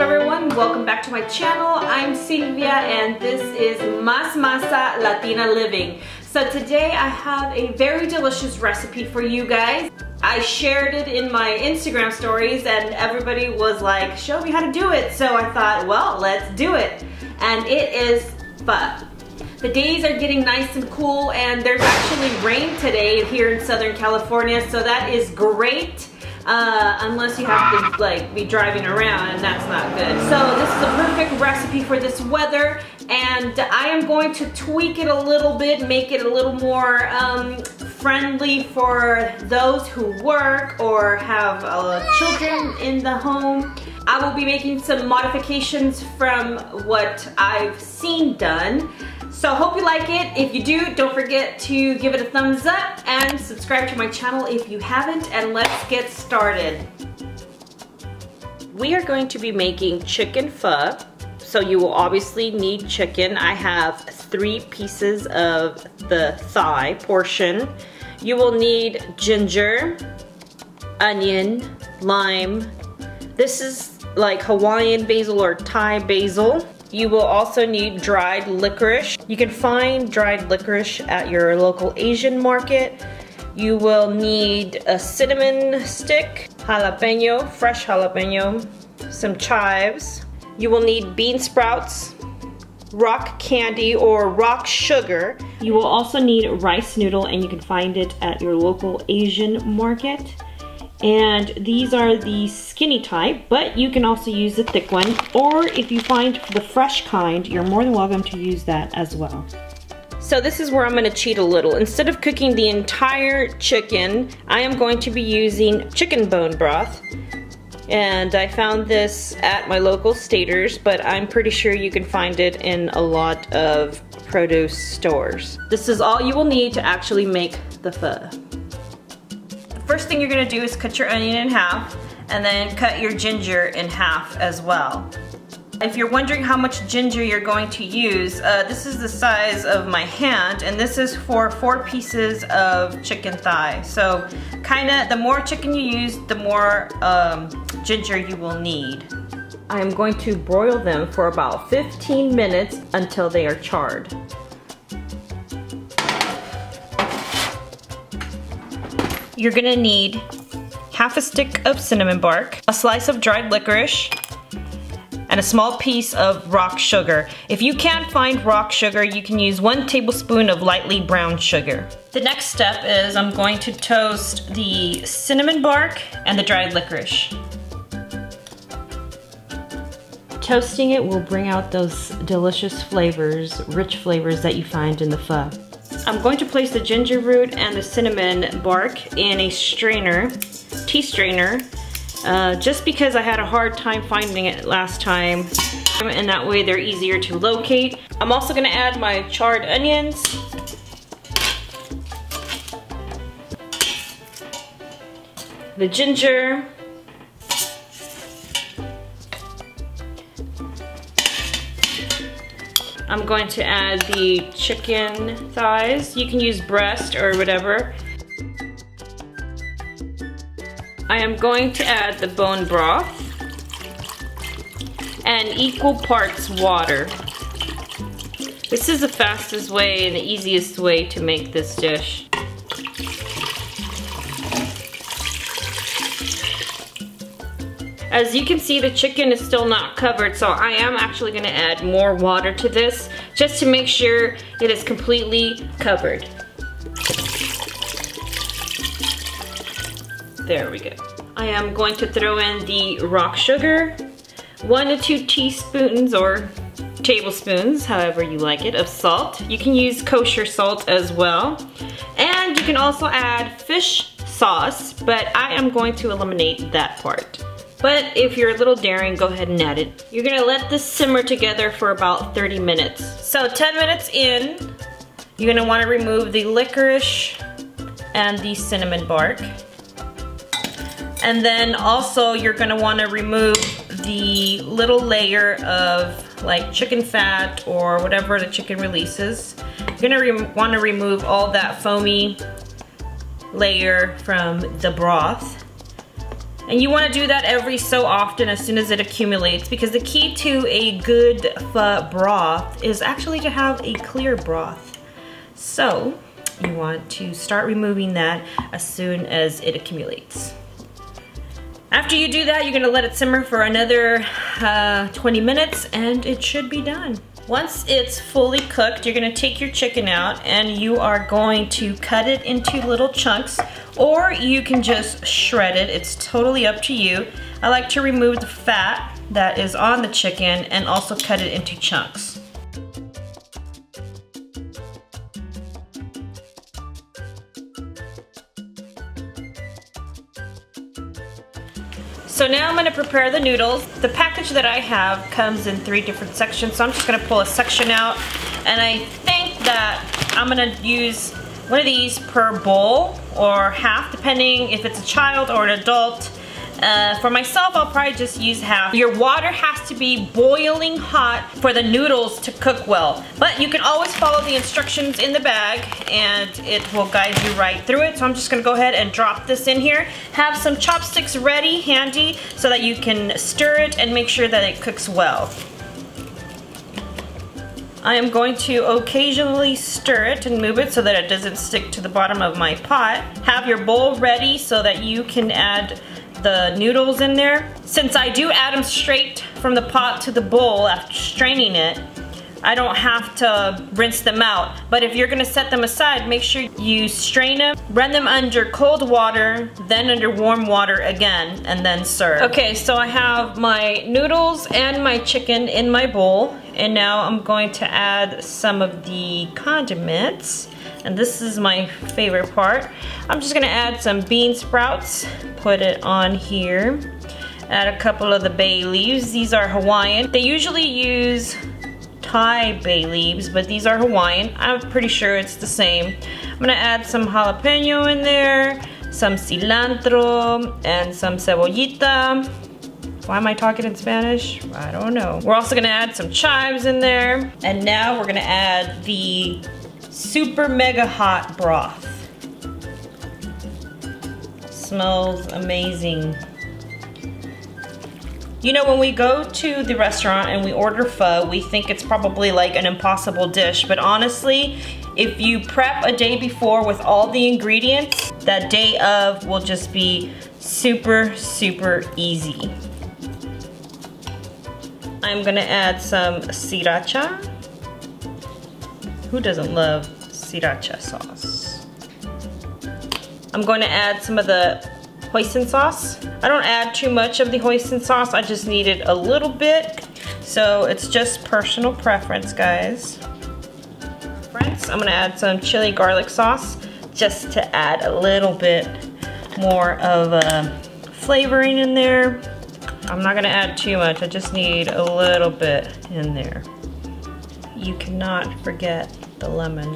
up, everyone? Welcome back to my channel. I'm Silvia and this is Mas Masa Latina Living. So today I have a very delicious recipe for you guys. I shared it in my Instagram stories and everybody was like, show me how to do it. So I thought, well, let's do it. And it is pho. The days are getting nice and cool and there's actually rain today here in Southern California, so that is great. Unless you have to like be driving around, and that's not good. So this is a perfect recipe for this weather, and I am going to tweak it a little bit, make it a little more friendly for those who work or have children in the home. I will be making some modifications from what I've seen done. So hope you like it. If you do, don't forget to give it a thumbs up and subscribe to my channel if you haven't, and let's get started. We are going to be making chicken pho, so you will obviously need chicken. I have 3 pieces of the thigh portion. You will need ginger, onion, lime. This is like Hawaiian basil or Thai basil. You will also need dried licorice. You can find dried licorice at your local Asian market. You will need a cinnamon stick, jalapeno, fresh jalapeno, some chives. You will need bean sprouts, rock candy or rock sugar. You will also need rice noodle, and you can find it at your local Asian market. And these are the skinny type, but you can also use the thick one, or if you find the fresh kind, you're more than welcome to use that as well. So this is where I'm going to cheat a little. Instead of cooking the entire chicken, I am going to be using chicken bone broth, and I found this at my local Stater's, but I'm pretty sure you can find it in a lot of produce stores. This is all you will need to actually make the pho. First thing you're gonna do is cut your onion in half, and then cut your ginger in half as well. If you're wondering how much ginger you're going to use, this is the size of my hand, and this is for 4 pieces of chicken thigh. So kinda, the more chicken you use, the more ginger you will need. I'm going to broil them for about 15 minutes until they are charred. You're gonna need half a stick of cinnamon bark, a slice of dried licorice, and a small piece of rock sugar. If you can't find rock sugar, you can use 1 tablespoon of lightly brown sugar. The next step is I'm going to toast the cinnamon bark and the dried licorice. Toasting it will bring out those delicious flavors, rich flavors that you find in the pho. I'm going to place the ginger root and the cinnamon bark in a strainer, tea strainer, just because I had a hard time finding it last time, and that way they're easier to locate. I'm also going to add my charred onions. The ginger. I'm going to add the chicken thighs. You can use breast or whatever. I am going to add the bone broth and equal parts water. This is the fastest way and the easiest way to make this dish. As you can see, the chicken is still not covered, so I am actually going to add more water to this just to make sure it is completely covered. There we go. I am going to throw in the rock sugar, 1 to 2 teaspoons or tablespoons, however you like it, of salt. You can use kosher salt as well. And you can also add fish sauce, but I am going to eliminate that part. But if you're a little daring, go ahead and add it. You're gonna let this simmer together for about 30 minutes. So 10 minutes in, you're gonna wanna remove the licorice and the cinnamon bark. And then also you're gonna wanna remove the little layer of like chicken fat or whatever the chicken releases. You're gonna wanna remove all that foamy layer from the broth. And you want to do that every so often as soon as it accumulates, because the key to a good pho broth is actually to have a clear broth. So you want to start removing that as soon as it accumulates. After you do that, you're gonna let it simmer for another 20 minutes and it should be done. Once it's fully cooked, you're gonna take your chicken out and you are going to cut it into little chunks, or you can just shred it. It's totally up to you. I like to remove the fat that is on the chicken and also cut it into chunks. So now I'm gonna prepare the noodles. The package that I have comes in 3 different sections, so I'm just gonna pull a section out, and I think that I'm gonna use one of these per bowl or half, depending if it's a child or an adult. For myself, I'll probably just use half. Your water has to be boiling hot for the noodles to cook well. But you can always follow the instructions in the bag and it will guide you right through it. So I'm just gonna go ahead and drop this in here. Have some chopsticks ready, handy, so that you can stir it and make sure that it cooks well. I am going to occasionally stir it and move it so that it doesn't stick to the bottom of my pot. Have your bowl ready so that you can add the noodles in there. Since I do add them straight from the pot to the bowl after straining it, I don't have to rinse them out. But if you're gonna set them aside, make sure you strain them, run them under cold water, then under warm water again, and then serve. Okay, so I have my noodles and my chicken in my bowl, and now I'm going to add some of the condiments. And this is my favorite part. I'm just gonna add some bean sprouts, put it on here. Add a couple of the bay leaves. These are Hawaiian. They usually use Thai bay leaves, but these are Hawaiian. I'm pretty sure it's the same. I'm gonna add some jalapeno in there, some cilantro, and some cebollita. Why am I talking in Spanish? I don't know. We're also gonna add some chives in there. And now we're gonna add the super mega hot broth. Smells amazing. You know, when we go to the restaurant and we order pho, we think it's probably like an impossible dish, but honestly, if you prep a day before with all the ingredients, that day of will just be super, super easy. I'm gonna add some sriracha. Who doesn't love sriracha sauce? I'm going to add some of the hoisin sauce. I don't add too much of the hoisin sauce, I just need it a little bit. So it's just personal preference, guys. I'm gonna add some chili garlic sauce just to add a little bit more of flavoring in there. I'm not gonna add too much, I just need a little bit in there. You cannot forget the lemon.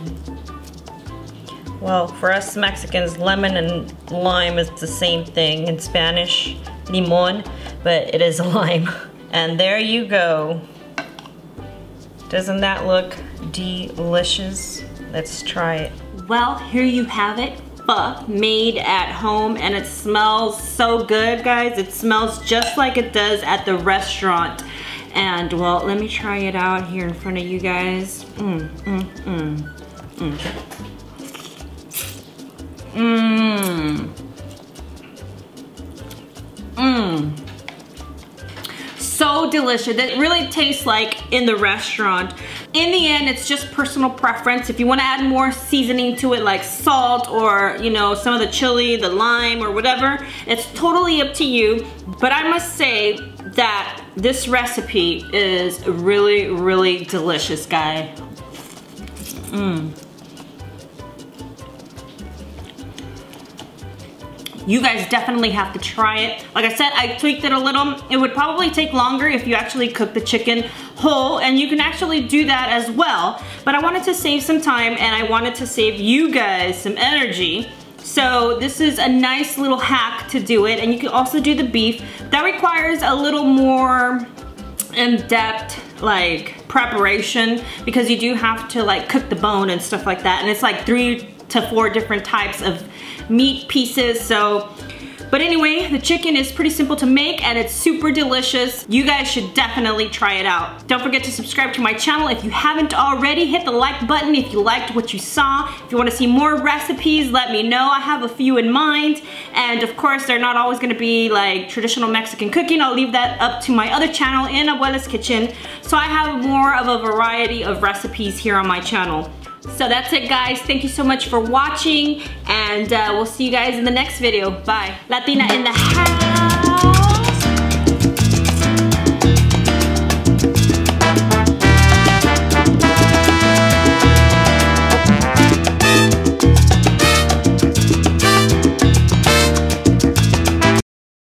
Well, for us Mexicans, lemon and lime is the same thing. In Spanish, limón, but it is a lime. And there you go. Doesn't that look delicious? Let's try it. Well, here you have it. Pho made at home, and it smells so good, guys. It smells just like it does at the restaurant. And well, let me try it out here in front of you guys. So delicious. It really tastes like in the restaurant. In the end, it's just personal preference. If you want to add more seasoning to it, like salt or, you know, some of the chili, the lime or whatever, it's totally up to you. But I must say that this recipe is really, really delicious, guys. You guys definitely have to try it. Like I said, I tweaked it a little. It would probably take longer if you actually cook the chicken whole, and you can actually do that as well. But I wanted to save some time, and I wanted to save you guys some energy. So this is a nice little hack to do it, and you can also do the beef. That requires a little more in-depth, like, preparation, because you do have to, like, cook the bone and stuff like that, and it's like 3 to 4 different types of meat pieces. So, But anyway, the chicken is pretty simple to make and it's super delicious. You guys should definitely try it out. Don't forget to subscribe to my channel if you haven't already. Hit the like button if you liked what you saw. If you want to see more recipes, let me know. I have a few in mind. And of course, they're not always going to be like traditional Mexican cooking. I'll leave that up to my other channel, in Abuela's Kitchen. So I have more of a variety of recipes here on my channel. So that's it, guys. Thank you so much for watching, and we'll see you guys in the next video. Bye. Latina in the house.